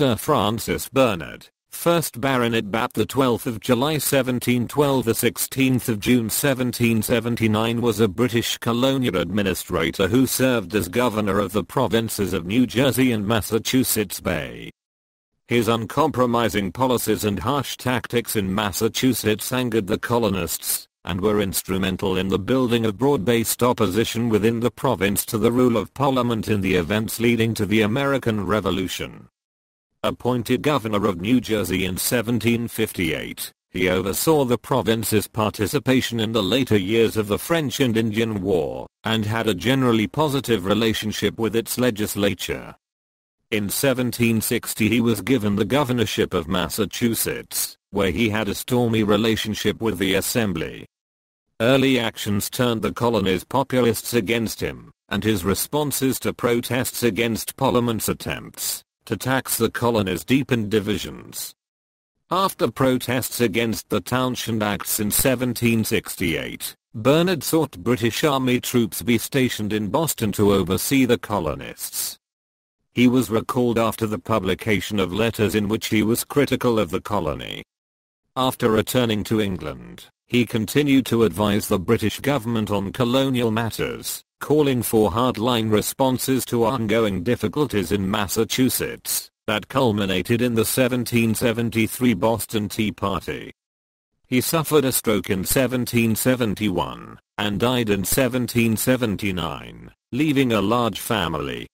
Sir Francis Bernard, 1st Baronet Bat, the 12th of July 1712, the 16th of June 1779, was a British colonial administrator who served as governor of the provinces of New Jersey and Massachusetts Bay. His uncompromising policies and harsh tactics in Massachusetts angered the colonists, and were instrumental in the building of broad-based opposition within the province to the rule of Parliament in the events leading to the American Revolution. Appointed governor of New Jersey in 1758, he oversaw the province's participation in the later years of the French and Indian War, and had a generally positive relationship with its legislature. In 1760 he was given the governorship of Massachusetts, where he had a stormy relationship with the assembly. Early actions turned the colony's populists against him, and his responses to protests against Parliament's attempts to tax the colony's deepened divisions. After protests against the Townshend Acts in 1768, Bernard sought British Army troops be stationed in Boston to oversee the colonists. He was recalled after the publication of letters in which he was critical of the colony. After returning to England, he continued to advise the British government on colonial matters, calling for hardline responses to ongoing difficulties in Massachusetts that culminated in the 1773 Boston Tea Party. He suffered a stroke in 1771 and died in 1779, leaving a large family,